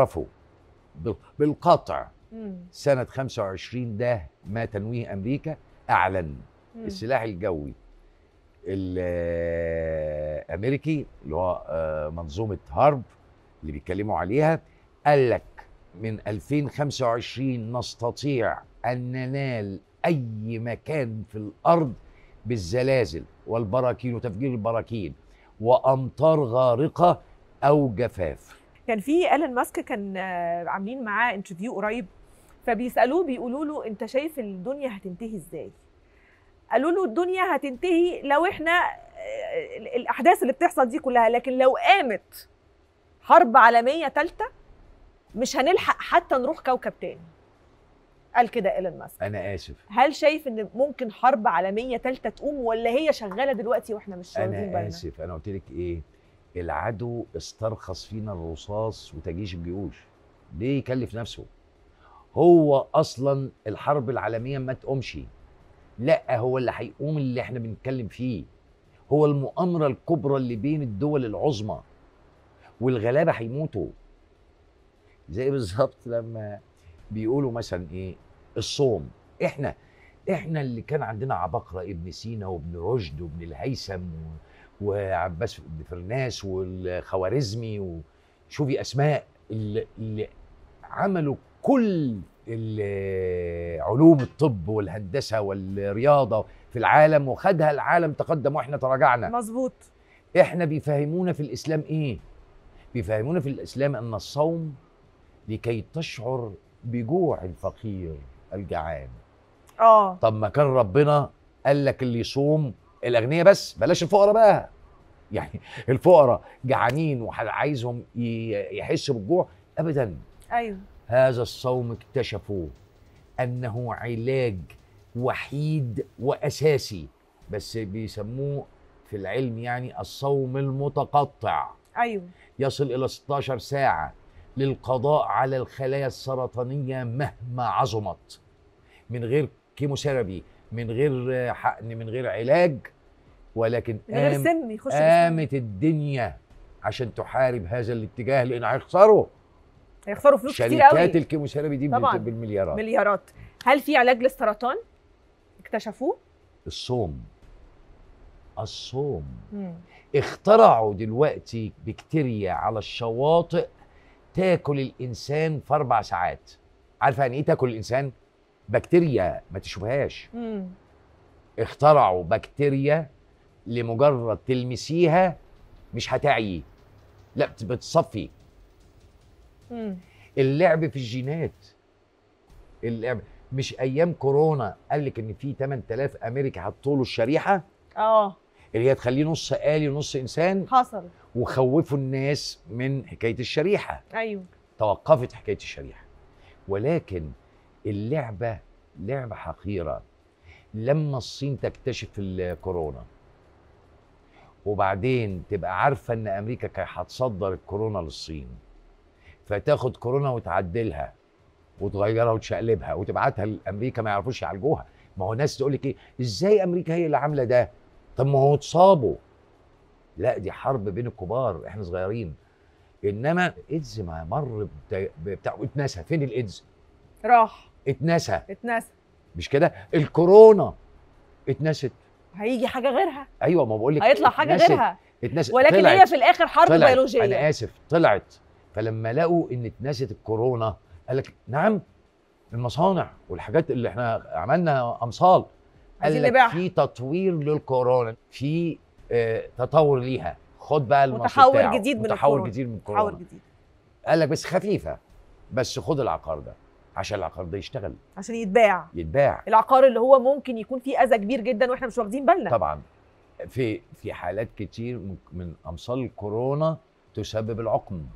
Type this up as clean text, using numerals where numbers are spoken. عرفوا بالقطع سنة 25 ده ما تنويه أمريكا أعلن السلاح الجوي الأمريكي اللي هو منظومة هارب اللي بيتكلموا عليها. قال لك من 2025 نستطيع أن ننال أي مكان في الأرض بالزلازل والبراكين وتفجير البراكين وأمطار غارقة أو جفاف. كان في إيلون ماسك كان عاملين معاه انترفيو قريب، فبيسألوه بيقولوا له انت شايف الدنيا هتنتهي ازاي؟ قالوا له الدنيا هتنتهي لو احنا الاحداث اللي بتحصل دي كلها، لكن لو قامت حرب عالمية ثالثة مش هنلحق حتى نروح كوكب تاني. قال كده إيلون ماسك. انا اسف، هل شايف ان ممكن حرب عالمية ثالثة تقوم ولا هي شغالة دلوقتي واحنا مش شايفين بالنا؟ انا اسف، انا قلت لك ايه؟ العدو استرخص فينا الرصاص وتجيش الجيوش، ليه يكلف نفسه؟ هو اصلا الحرب العالميه ما تقومش، لا هو اللي هيقوم اللي احنا بنتكلم فيه، هو المؤامره الكبرى اللي بين الدول العظمى، والغلابه هيموتوا. زي بالظبط لما بيقولوا مثلا ايه الصوم، احنا اللي كان عندنا عبقرة ابن سينا وابن رشد وابن الهيثم وعباس بن فرناس والخوارزمي، وشوفي اسماء اللي عملوا كل علوم الطب والهندسه والرياضه في العالم، وخدها العالم تقدم واحنا تراجعنا. مظبوط. احنا بيفهمونا في الاسلام ايه؟ بيفهمونا في الاسلام ان الصوم لكي تشعر بجوع الفقير الجعان. طب ما كان ربنا قال لك اللي يصوم الاغنياء بس، بلاش الفقراء بقى، يعني الفقراء جعانين وعايزهم يحسوا بالجوع ابدا. ايوه، هذا الصوم اكتشفوه انه علاج وحيد واساسي، بس بيسموه في العلم يعني الصوم المتقطع. ايوه، يصل الى 16 ساعه للقضاء على الخلايا السرطانيه مهما عظمت، من غير كيموثيرابي، من غير حقن، من غير علاج، ولكن من غير سم يخش. قامت الدنيا عشان تحارب هذا الاتجاه لان هيخسروا فلوس كتير قوي. شركات الكيموثيرابي دي بالمليارات مليارات. هل في علاج للسرطان؟ اكتشفوه؟ الصوم. اخترعوا دلوقتي بكتيريا على الشواطئ تاكل الانسان في 4 ساعات. عارفه يعني ايه تاكل الانسان؟ بكتيريا ما تشوفهاش. اخترعوا بكتيريا لمجرد تلمسيها مش هتعي، لا بتصفي. اللعب في الجينات، اللعب مش ايام كورونا قال لك ان في 8000 امريكي حطوا له الشريحه اللي هي تخليه نص آلي ونص انسان. حصل، وخوفوا الناس من حكايه الشريحه. ايوه، توقفت حكايه الشريحه، ولكن اللعبة لعبة حقيرة. لما الصين تكتشف الكورونا وبعدين تبقى عارفة ان امريكا كانت هتصدر الكورونا للصين، فتاخد كورونا وتعدلها وتغيرها وتشقلبها وتبعتها لامريكا ما يعرفوش يعالجوها. ما هو ناس تقول لك ايه، ازاي امريكا هي اللي عاملة ده؟ طب ما هو اتصابوا. لا، دي حرب بين الكبار، احنا صغيرين. انما الايدز ما مر بتاع اتنسى. فين الايدز؟ راح اتنسى مش كده؟ الكورونا اتنست، هيجي حاجه غيرها. ايوه، ما بقول لك هيطلع حاجه غيرها اتنست، ولكن طلعت. هي في الاخر حرب بيولوجيه. انا اسف، طلعت. فلما لقوا ان اتنست الكورونا قال لك نعم، المصانع والحاجات اللي احنا عملنا امصال قال لك في تطوير للكورونا، في تطور ليها. خد بقى متحول جديد من الكورونا، متحول جديد. قال لك بس خفيفه، بس خد العقار ده عشان العقار ده يشتغل، عشان يتباع. العقار اللي هو ممكن يكون فيه اذى كبير جدا واحنا مش واخدين بالنا. طبعا في حالات كتير من امثال الكورونا تسبب العقم.